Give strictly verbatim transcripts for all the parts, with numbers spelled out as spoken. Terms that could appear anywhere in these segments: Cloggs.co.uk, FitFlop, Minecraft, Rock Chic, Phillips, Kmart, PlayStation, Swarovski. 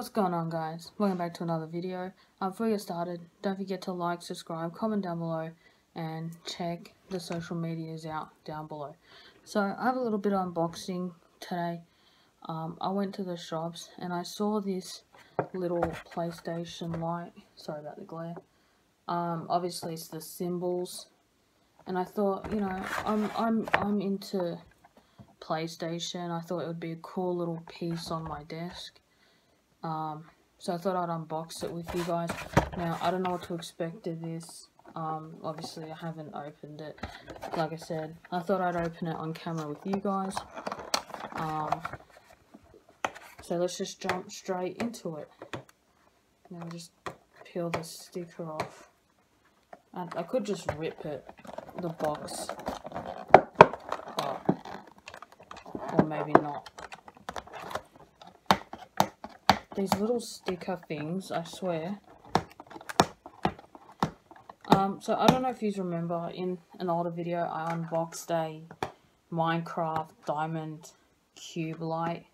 What's going on, guys? Welcome back to another video. Um, before we get started, don't forget to like, subscribe, comment down below, and check the social medias out down below. So I have a little bit of unboxing today. Um, I went to the shops and I saw this little PlayStation light. Sorry about the glare. Um, obviously it's the symbols, and I thought, you know, I'm I'm I'm into PlayStation. I thought it would be a cool little piece on my desk. Um, so I thought I'd unbox it with you guys. Now, I don't know what to expect of this. Um, obviously I haven't opened it. Like I said, I thought I'd open it on camera with you guys. Um, so let's just jump straight into it. Now just peel the sticker off. I, I could just rip it, the box. But, or maybe not. These little sticker things, I swear. Um, so I don't know if you remember, in an older video I unboxed a Minecraft diamond cube light.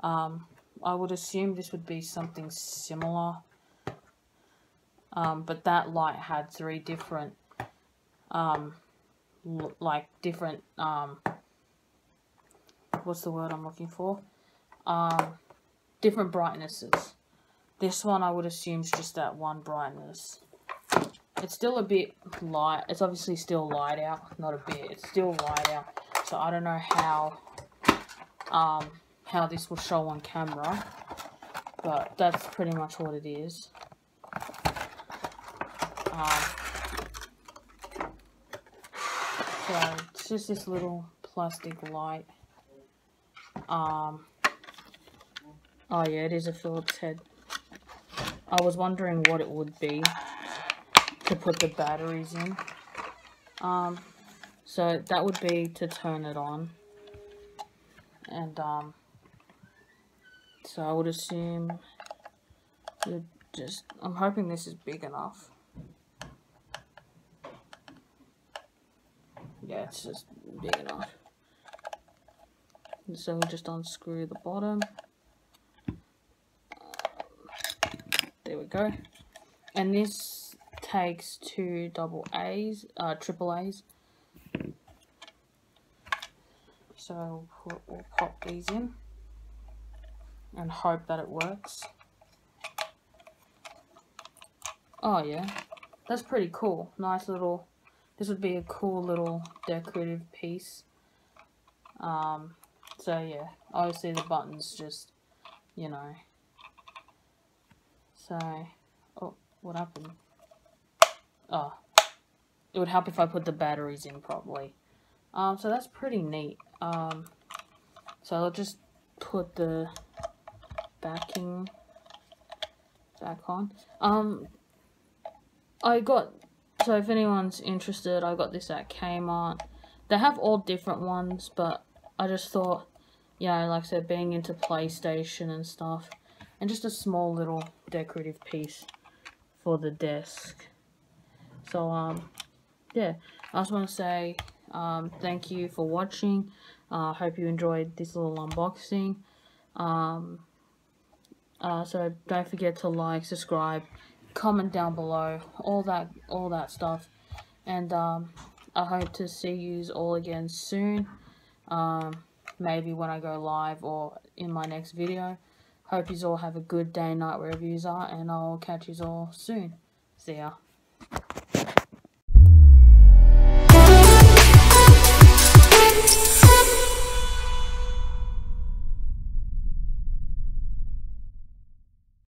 Um, I would assume this would be something similar. Um, but that light had three different, um, like different, um, what's the word I'm looking for? Um... Different brightnesses. This one I would assume is just that one brightness. It's still a bit light. It's obviously still light out. Not a bit. It's still light out. So I don't know how um, how this will show on camera. But that's pretty much what it is. Um, so it's just this little plastic light. Um... Oh yeah, it is a Phillips head. I was wondering what it would be to put the batteries in. Um, so that would be to turn it on. And um, so I would assume, it just, I'm hoping this is big enough. Yeah, it's just big enough. And so we'll just unscrew the bottom. There we go, and this takes two double A's, uh, triple A's. So we'll, we'll pop these in and hope that it works. Oh yeah, that's pretty cool. Nice little. This would be a cool little decorative piece. Um. So yeah, obviously the buttons just, you know. So, oh, what happened? Oh, it would help if I put the batteries in properly. Um, so that's pretty neat. Um, so I'll just put the backing back on. Um, I got, so if anyone's interested, I got this at Kmart. They have all different ones, but I just thought, yeah, like I said, being into PlayStation and stuff, and just a small little decorative piece for the desk. So um yeah, I just want to say um thank you for watching. I uh, hope you enjoyed this little unboxing. Um uh so don't forget to like, subscribe, comment down below, all that all that stuff. And um I hope to see yous all again soon. Um maybe when I go live or in my next video. Hope you all have a good day and night wherever you are, and I'll catch you all soon. See ya.